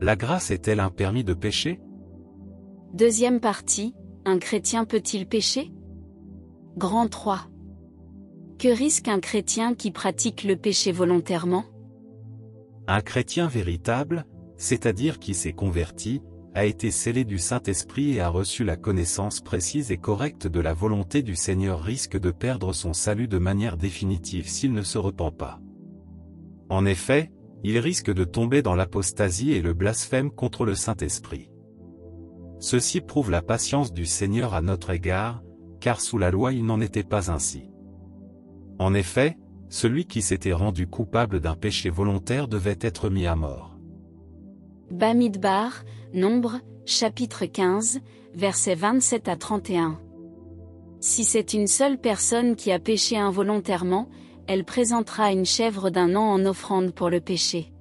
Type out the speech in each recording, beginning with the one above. La grâce est-elle un permis de pécher? Deuxième partie, un chrétien peut-il pécher? Grand 3. Que risque un chrétien qui pratique le péché volontairement? Un chrétien véritable, c'est-à-dire qui s'est converti, a été scellé du Saint-Esprit et a reçu la connaissance précise et correcte de la volonté du Seigneur, risque de perdre son salut de manière définitive s'il ne se repent pas. En effet, il risque de tomber dans l'apostasie et le blasphème contre le Saint-Esprit. Ceci prouve la patience du Seigneur à notre égard, car sous la loi il n'en était pas ainsi. En effet, celui qui s'était rendu coupable d'un péché volontaire devait être mis à mort. Bamidbar, Nombre, chapitre 15, versets 27 à 31. Si c'est une seule personne qui a péché involontairement, elle présentera une chèvre d'un an en offrande pour le péché.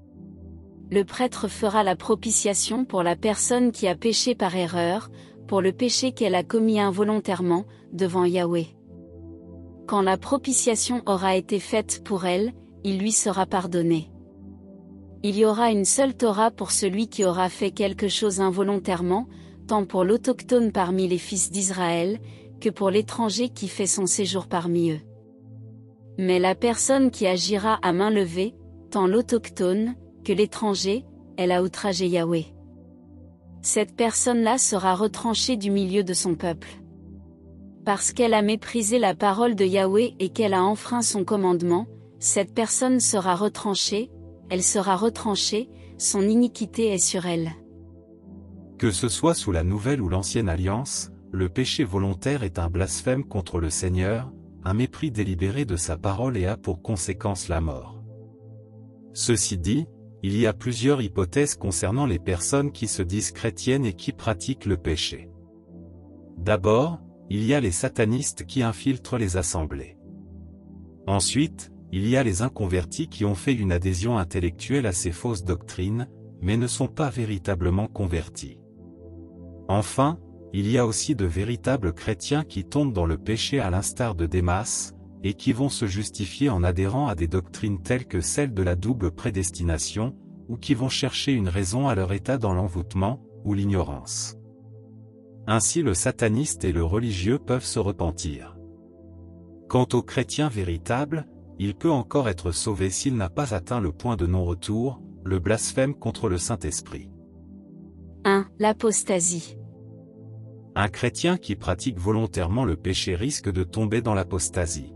Le prêtre fera la propitiation pour la personne qui a péché par erreur, pour le péché qu'elle a commis involontairement, devant Yahweh. Quand la propitiation aura été faite pour elle, il lui sera pardonné. Il y aura une seule Torah pour celui qui aura fait quelque chose involontairement, tant pour l'autochtone parmi les fils d'Israël, que pour l'étranger qui fait son séjour parmi eux. Mais la personne qui agira à main levée, tant l'autochtone que l'étranger, elle a outragé Yahweh. Cette personne-là sera retranchée du milieu de son peuple. Parce qu'elle a méprisé la parole de Yahweh et qu'elle a enfreint son commandement, cette personne sera retranchée, son iniquité est sur elle. Que ce soit sous la Nouvelle ou l'Ancienne Alliance, le péché volontaire est un blasphème contre le Seigneur, un mépris délibéré de sa parole et a pour conséquence la mort. Ceci dit, il y a plusieurs hypothèses concernant les personnes qui se disent chrétiennes et qui pratiquent le péché. D'abord, il y a les satanistes qui infiltrent les assemblées. Ensuite, il y a les inconvertis qui ont fait une adhésion intellectuelle à ces fausses doctrines, mais ne sont pas véritablement convertis. Enfin, il y a aussi de véritables chrétiens qui tombent dans le péché à l'instar de Démas, et qui vont se justifier en adhérant à des doctrines telles que celle de la double prédestination, ou qui vont chercher une raison à leur état dans l'envoûtement, ou l'ignorance. Ainsi le sataniste et le religieux peuvent se repentir. Quant aux chrétiens véritables, il peut encore être sauvé s'il n'a pas atteint le point de non-retour, le blasphème contre le Saint-Esprit. 1. L'apostasie. Un chrétien qui pratique volontairement le péché risque de tomber dans l'apostasie.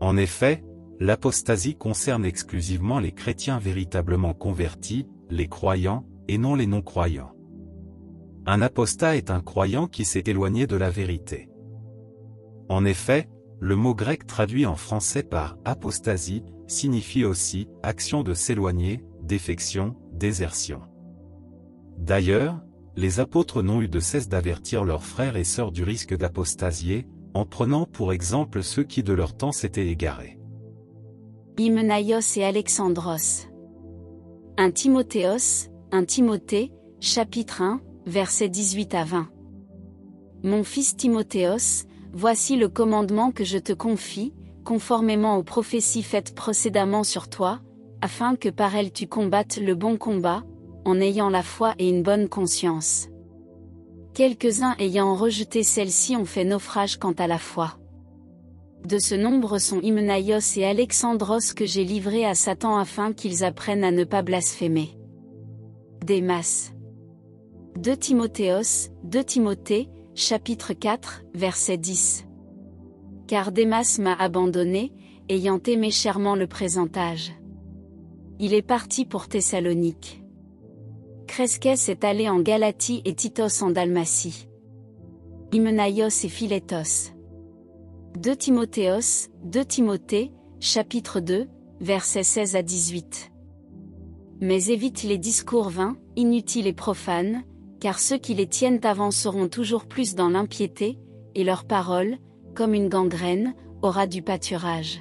En effet, l'apostasie concerne exclusivement les chrétiens véritablement convertis, les croyants, et non les non-croyants. Un apostat est un croyant qui s'est éloigné de la vérité. En effet, le mot grec traduit en français par « apostasie » signifie aussi « action de s'éloigner, défection, désertion ». D'ailleurs, les apôtres n'ont eu de cesse d'avertir leurs frères et sœurs du risque d'apostasier, en prenant pour exemple ceux qui de leur temps s'étaient égarés. Hymenaios et Alexandros. 1 Timothée, chapitre 1, versets 18 à 20. Mon fils Timothéos, voici le commandement que je te confie, conformément aux prophéties faites précédemment sur toi, afin que par elles tu combattes le bon combat, en ayant la foi et une bonne conscience. Quelques-uns ayant rejeté celle-ci ont fait naufrage quant à la foi. De ce nombre sont Hymenaios et Alexandros que j'ai livrés à Satan afin qu'ils apprennent à ne pas blasphémer. Démas. 2 Timothée, chapitre 4, verset 10. Car Démas m'a abandonné, ayant aimé chèrement le présentage. Il est parti pour Thessalonique. Cresquès est allé en Galatie et Titos en Dalmatie. Hymenaios et Philétos. 2 Timothée, chapitre 2, versets 16 à 18. Mais évite les discours vains, inutiles et profanes, car ceux qui les tiennent avanceront toujours plus dans l'impiété, et leur parole, comme une gangrène, aura du pâturage.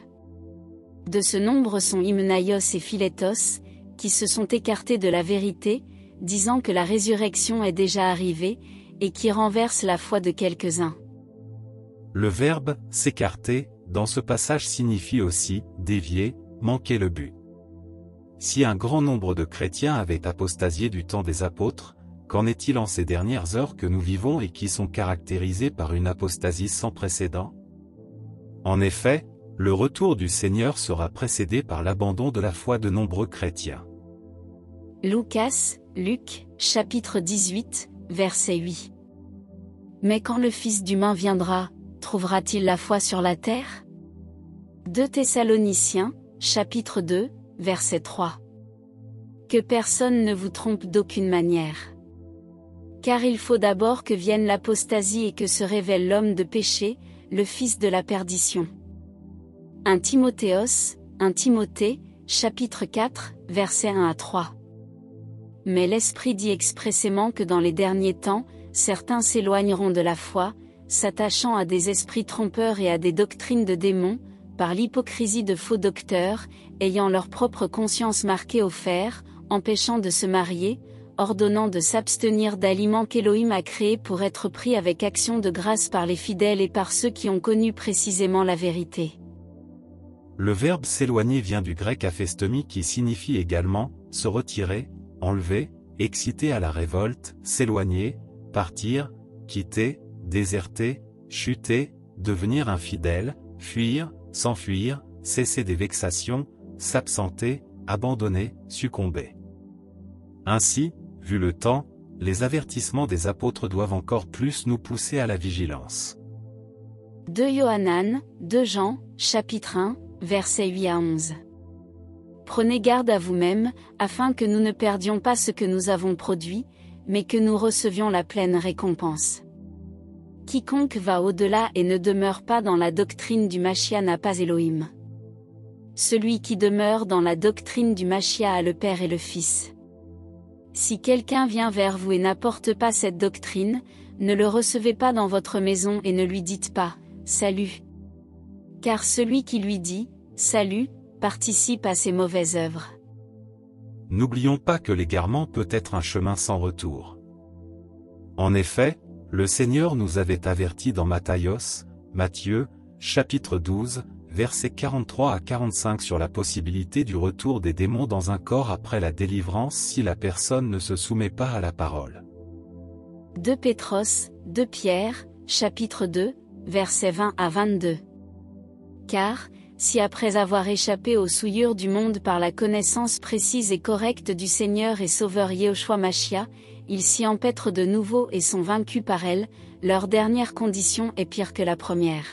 De ce nombre sont Hymenaios et Philétos, qui se sont écartés de la vérité, disant que la résurrection est déjà arrivée, et qui renversent la foi de quelques-uns. Le verbe « s'écarter » dans ce passage signifie aussi « dévier », « manquer le but ». Si un grand nombre de chrétiens avaient apostasié du temps des apôtres, qu'en est-il en ces dernières heures que nous vivons et qui sont caractérisées par une apostasie sans précédent? En effet, le retour du Seigneur sera précédé par l'abandon de la foi de nombreux chrétiens. Luc, chapitre 18, verset 8. Mais quand le Fils d'humain viendra, trouvera-t-il la foi sur la terre? 2 Thessaloniciens, chapitre 2, verset 3. Que personne ne vous trompe d'aucune manière. Car il faut d'abord que vienne l'apostasie et que se révèle l'homme de péché, le fils de la perdition. 1 Timothée, chapitre 4, versets 1 à 3. Mais l'Esprit dit expressément que dans les derniers temps, certains s'éloigneront de la foi, s'attachant à des esprits trompeurs et à des doctrines de démons, par l'hypocrisie de faux docteurs, ayant leur propre conscience marquée au fer, empêchant de se marier, ordonnant de s'abstenir d'aliments qu'Élohim a créés pour être pris avec action de grâce par les fidèles et par ceux qui ont connu précisément la vérité. Le verbe s'éloigner vient du grec aphestomi qui signifie également se retirer, enlever, exciter à la révolte, s'éloigner, partir, quitter, déserter, chuter, devenir infidèle, fuir, s'enfuir, cesser des vexations, s'absenter, abandonner, succomber. Ainsi, vu le temps, les avertissements des apôtres doivent encore plus nous pousser à la vigilance. 2 Jean, chapitre 1, versets 8 à 11. Prenez garde à vous-même, afin que nous ne perdions pas ce que nous avons produit, mais que nous recevions la pleine récompense. Quiconque va au-delà et ne demeure pas dans la doctrine du Mashiach n'a pas Elohim. Celui qui demeure dans la doctrine du Mashiach a le Père et le Fils. Si quelqu'un vient vers vous et n'apporte pas cette doctrine, ne le recevez pas dans votre maison et ne lui dites pas « Salut ». Car celui qui lui dit « Salut » participe à ses mauvaises œuvres. N'oublions pas que l'égarement peut être un chemin sans retour. En effet, le Seigneur nous avait avertis dans Matthieu, chapitre 12, versets 43 à 45 sur la possibilité du retour des démons dans un corps après la délivrance si la personne ne se soumet pas à la parole. 2 Pierre, chapitre 2, versets 20 à 22. Car, si après avoir échappé aux souillures du monde par la connaissance précise et correcte du Seigneur et Sauveur Yehoshua Mashiach, ils s'y empêtrent de nouveau et sont vaincus par elle, leur dernière condition est pire que la première.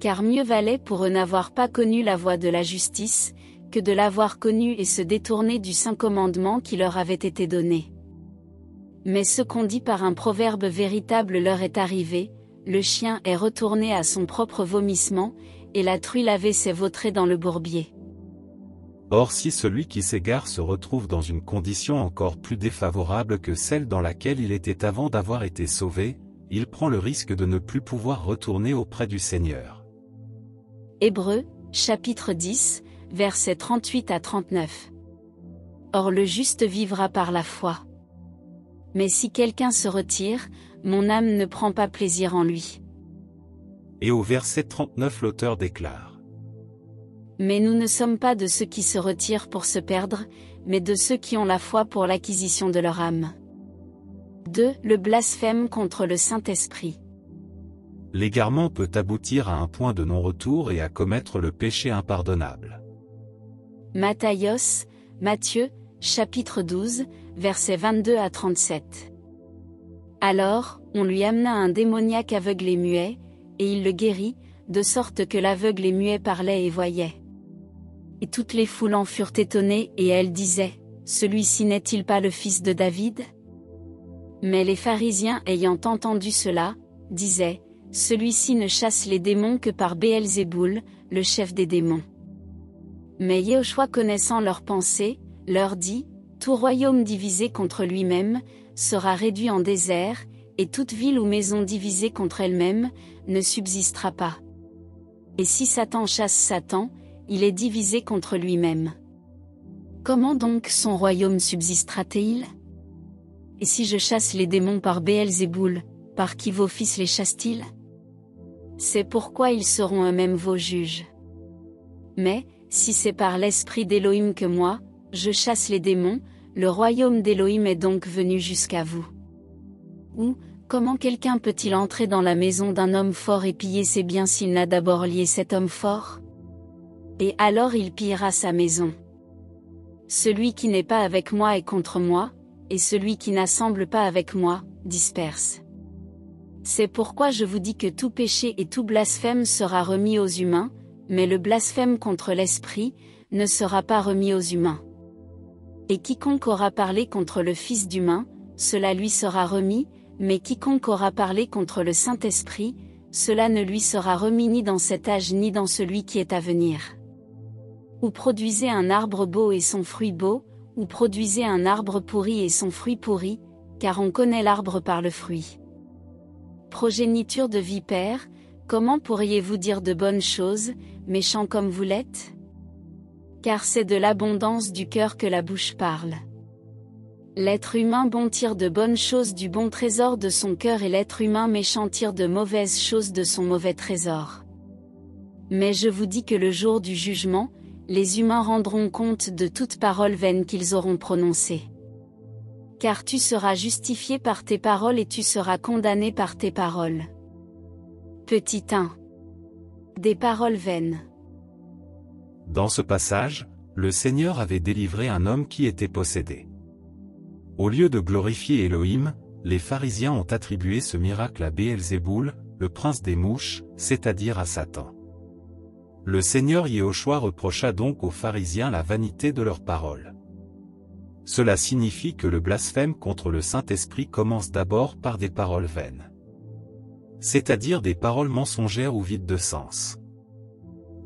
Car mieux valait pour eux n'avoir pas connu la voie de la justice, que de l'avoir connue et se détourner du saint commandement qui leur avait été donné. Mais ce qu'on dit par un proverbe véritable leur est arrivé, le chien est retourné à son propre vomissement, et la truie lavée s'est vautrée dans le bourbier. Or si celui qui s'égare se retrouve dans une condition encore plus défavorable que celle dans laquelle il était avant d'avoir été sauvé, il prend le risque de ne plus pouvoir retourner auprès du Seigneur. Hébreux, chapitre 10, versets 38 à 39. Or le juste vivra par la foi. Mais si quelqu'un se retire, mon âme ne prend pas plaisir en lui. Et au verset 39 l'auteur déclare : Mais nous ne sommes pas de ceux qui se retirent pour se perdre, mais de ceux qui ont la foi pour l'acquisition de leur âme. 2. Le blasphème contre le Saint-Esprit. L'égarement peut aboutir à un point de non-retour et à commettre le péché impardonnable. Matthieu, chapitre 12, versets 22 à 37. Alors, on lui amena un démoniaque aveugle et muet, et il le guérit, de sorte que l'aveugle et muet parlait et voyait. Et toutes les foules en furent étonnées et elles disaient « Celui-ci n'est-il pas le fils de David ?» Mais les pharisiens ayant entendu cela, disaient « Celui-ci ne chasse les démons que par Béelzéboul, le chef des démons. » Mais Yéhoshua connaissant leurs pensées, leur dit, « Tout royaume divisé contre lui-même, sera réduit en désert, et toute ville ou maison divisée contre elle-même, ne subsistera pas. Et si Satan chasse Satan, il est divisé contre lui-même. Comment donc son royaume subsistera-t-il? Et si je chasse les démons par Béelzéboul, par qui vos fils les chassent-ils ? C'est pourquoi ils seront eux-mêmes vos juges. Mais, Si c'est par l'esprit d'Élohim que moi, je chasse les démons, le royaume d'Élohim est donc venu jusqu'à vous. Ou, comment quelqu'un peut-il entrer dans la maison d'un homme fort et piller ses biens s'il n'a d'abord lié cet homme fort? Et alors il pillera sa maison. Celui qui n'est pas avec moi est contre moi, et celui qui n'assemble pas avec moi, disperse. C'est pourquoi je vous dis que tout péché et tout blasphème sera remis aux humains, mais le blasphème contre l'Esprit ne sera pas remis aux humains. Et quiconque aura parlé contre le Fils d'humain, cela lui sera remis, mais quiconque aura parlé contre le Saint-Esprit, cela ne lui sera remis ni dans cet âge ni dans celui qui est à venir. Ou produisez un arbre beau et son fruit beau, ou produisez un arbre pourri et son fruit pourri, car on connaît l'arbre par le fruit. Progéniture de vipères, comment pourriez-vous dire de bonnes choses, méchants comme vous l'êtes? Car c'est de l'abondance du cœur que la bouche parle. L'être humain bon tire de bonnes choses du bon trésor de son cœur et l'être humain méchant tire de mauvaises choses de son mauvais trésor. Mais je vous dis que le jour du jugement, les humains rendront compte de toute parole vaine qu'ils auront prononcée. Car tu seras justifié par tes paroles et tu seras condamné par tes paroles. Petit 1. Des paroles vaines. Dans ce passage, le Seigneur avait délivré un homme qui était possédé. Au lieu de glorifier Elohim, les pharisiens ont attribué ce miracle à Béelzéboul, le prince des mouches, c'est-à-dire à Satan. Le Seigneur Yéhoshua reprocha donc aux pharisiens la vanité de leurs paroles. Cela signifie que le blasphème contre le Saint-Esprit commence d'abord par des paroles vaines. C'est-à-dire des paroles mensongères ou vides de sens.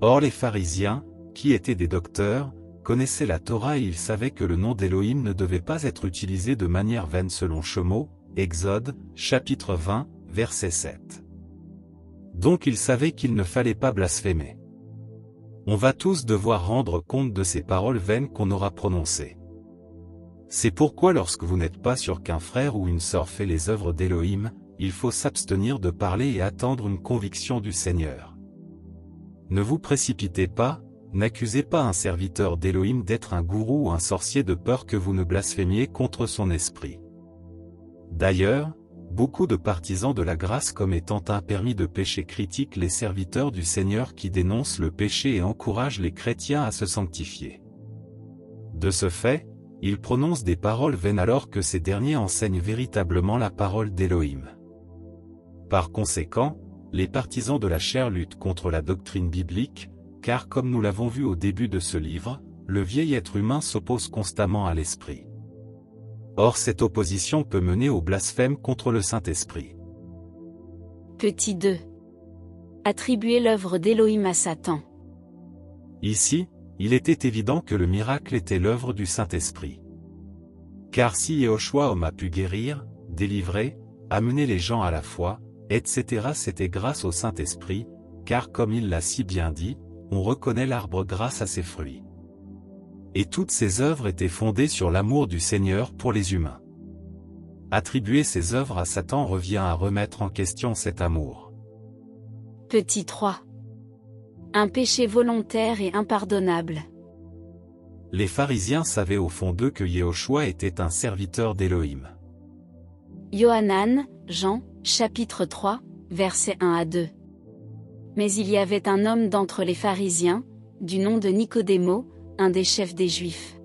Or les pharisiens, qui étaient des docteurs, connaissaient la Torah et ils savaient que le nom d'Élohim ne devait pas être utilisé de manière vaine selon Shemot, Exode, chapitre 20, verset 7. Donc ils savaient qu'il ne fallait pas blasphémer. On va tous devoir rendre compte de ces paroles vaines qu'on aura prononcées. C'est pourquoi lorsque vous n'êtes pas sûr qu'un frère ou une sœur fait les œuvres d'Élohim, il faut s'abstenir de parler et attendre une conviction du Seigneur. Ne vous précipitez pas, n'accusez pas un serviteur d'Élohim d'être un gourou ou un sorcier de peur que vous ne blasphémiez contre son esprit. D'ailleurs, beaucoup de partisans de la grâce comme étant impermis de péché critiquent les serviteurs du Seigneur qui dénoncent le péché et encouragent les chrétiens à se sanctifier. De ce fait, ils prononcent des paroles vaines alors que ces derniers enseignent véritablement la parole d'Élohim. Par conséquent, les partisans de la chair luttent contre la doctrine biblique, car comme nous l'avons vu au début de ce livre, le vieil être humain s'oppose constamment à l'esprit. Or cette opposition peut mener au blasphème contre le Saint-Esprit. Petit 2. Attribuer l'œuvre d'Élohim à Satan. Ici, il était évident que le miracle était l'œuvre du Saint-Esprit. Car si Yehoshua-Hom a pu guérir, délivrer, amener les gens à la foi, etc. c'était grâce au Saint-Esprit, car comme il l'a si bien dit, on reconnaît l'arbre grâce à ses fruits. Et toutes ses œuvres étaient fondées sur l'amour du Seigneur pour les humains. Attribuer ses œuvres à Satan revient à remettre en question cet amour. Petit 3. Un péché volontaire et impardonnable. Les pharisiens savaient au fond d'eux que Yéhoshua était un serviteur d'Élohim. Yohanan, Jean, chapitre 3, versets 1 à 2. Mais il y avait un homme d'entre les pharisiens, du nom de Nicodémo, un des chefs des Juifs.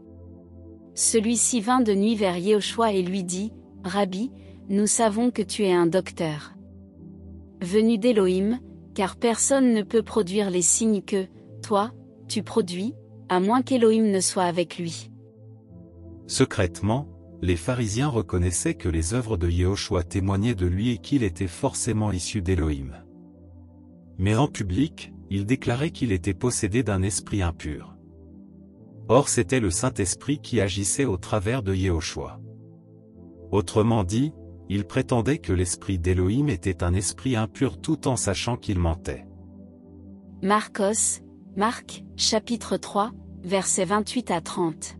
Celui-ci vint de nuit vers Yéhoshua et lui dit, « Rabbi, nous savons que tu es un docteur. Venu d'Élohim, car personne ne peut produire les signes que, toi, tu produis, à moins qu'Élohim ne soit avec lui. » Secrètement, les pharisiens reconnaissaient que les œuvres de Yéhoshua témoignaient de lui et qu'il était forcément issu d'Élohim. Mais en public, ils déclaraient qu'il était possédé d'un esprit impur. Or c'était le Saint-Esprit qui agissait au travers de Yéhoshua. Autrement dit, ils prétendaient que l'esprit d'Élohim était un esprit impur tout en sachant qu'il mentait. Marcos, Marc, chapitre 3, versets 28 à 30.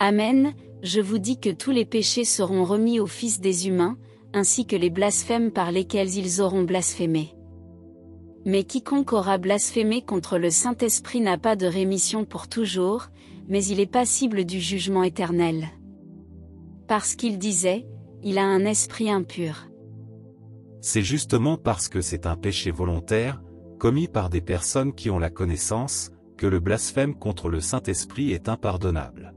Amen. Je vous dis que tous les péchés seront remis au Fils des humains, ainsi que les blasphèmes par lesquels ils auront blasphémé. Mais quiconque aura blasphémé contre le Saint-Esprit n'a pas de rémission pour toujours, mais il est passible du jugement éternel. Parce qu'il disait, il a un esprit impur. C'est justement parce que c'est un péché volontaire, commis par des personnes qui ont la connaissance, que le blasphème contre le Saint-Esprit est impardonnable.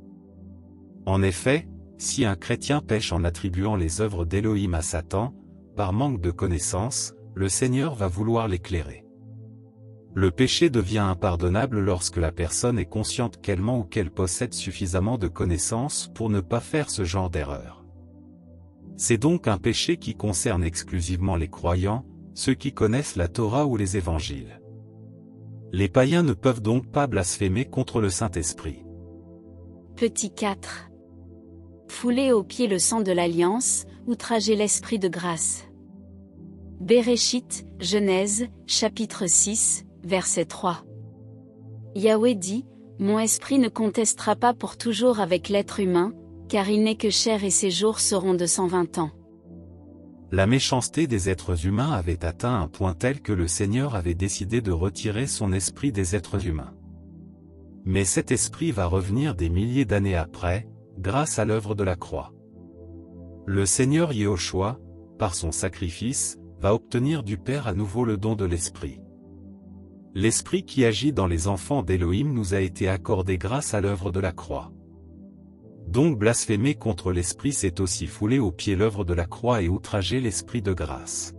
En effet, si un chrétien pêche en attribuant les œuvres d'Élohim à Satan, par manque de connaissance, le Seigneur va vouloir l'éclairer. Le péché devient impardonnable lorsque la personne est consciente qu'elle ment ou qu'elle possède suffisamment de connaissances pour ne pas faire ce genre d'erreur. C'est donc un péché qui concerne exclusivement les croyants, ceux qui connaissent la Torah ou les évangiles. Les païens ne peuvent donc pas blasphémer contre le Saint-Esprit. Petit 4. Foulez aux pieds le sang de l'Alliance, outragez l'Esprit de grâce. Béréchit, Genèse, chapitre 6, verset 3. Yahweh dit, « Mon esprit ne contestera pas pour toujours avec l'être humain, car il n'est que chair et ses jours seront de 120 ans. » La méchanceté des êtres humains avait atteint un point tel que le Seigneur avait décidé de retirer son esprit des êtres humains. Mais cet esprit va revenir des milliers d'années après, grâce à l'œuvre de la croix. Le Seigneur Yéhoshua, par son sacrifice, va obtenir du Père à nouveau le don de l'Esprit. L'Esprit qui agit dans les enfants d'Élohim nous a été accordé grâce à l'œuvre de la croix. Donc blasphémer contre l'Esprit c'est aussi fouler aux pieds l'œuvre de la croix et outrager l'Esprit de grâce.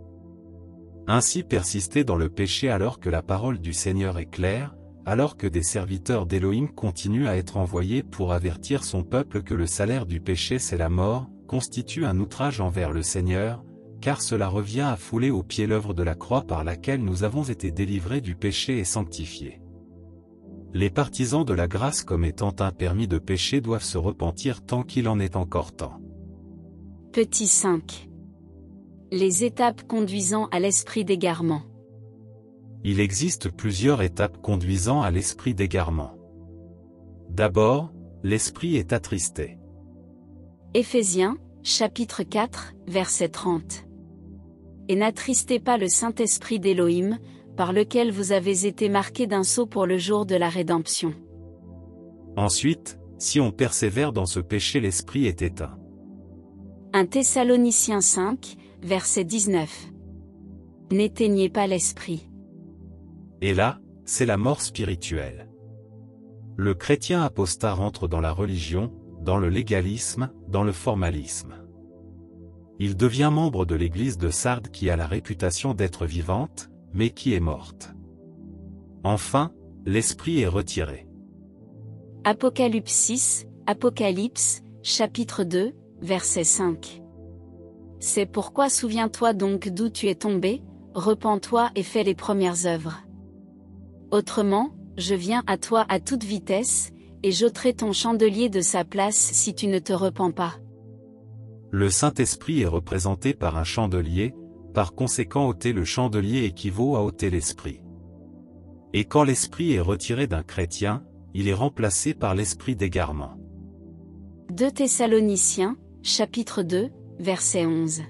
Ainsi persister dans le péché alors que la parole du Seigneur est claire, alors que des serviteurs d'Élohim continuent à être envoyés pour avertir son peuple que le salaire du péché c'est la mort, constitue un outrage envers le Seigneur, car cela revient à fouler aux pieds l'œuvre de la croix par laquelle nous avons été délivrés du péché et sanctifiés. Les partisans de la grâce comme étant impermis de péché doivent se repentir tant qu'il en est encore temps. Petit 5. Les étapes conduisant à l'esprit d'égarement. Il existe plusieurs étapes conduisant à l'esprit d'égarement. D'abord, l'esprit est attristé. Éphésiens, chapitre 4, verset 30. Et n'attristez pas le Saint-Esprit d'Élohim, par lequel vous avez été marqués d'un sceau pour le jour de la rédemption. Ensuite, si on persévère dans ce péché, l'esprit est éteint. 1 Thessaloniciens 5, verset 19. N'éteignez pas l'esprit. Et là, c'est la mort spirituelle. Le chrétien apostat rentre dans la religion, dans le légalisme, dans le formalisme. Il devient membre de l'église de Sardes qui a la réputation d'être vivante, mais qui est morte. Enfin, l'esprit est retiré. Apocalypse 6, Apocalypse, chapitre 2, verset 5. C'est pourquoi souviens-toi donc d'où tu es tombé, repens-toi et fais les premières œuvres. Autrement, je viens à toi à toute vitesse, et j'ôterai ton chandelier de sa place si tu ne te repens pas. Le Saint-Esprit est représenté par un chandelier, par conséquent ôter le chandelier équivaut à ôter l'Esprit. Et quand l'Esprit est retiré d'un chrétien, il est remplacé par l'Esprit d'égarement. 2 Thessaloniciens, chapitre 2, verset 11.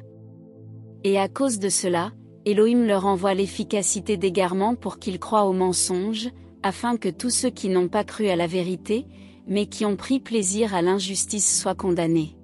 Et à cause de cela, Élohim leur envoie l'efficacité d'égarement pour qu'ils croient au mensonge, afin que tous ceux qui n'ont pas cru à la vérité, mais qui ont pris plaisir à l'injustice soient condamnés.